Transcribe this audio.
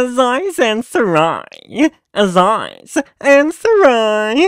Aziz Ansari.